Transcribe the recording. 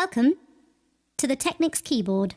Welcome to the Technics keyboard.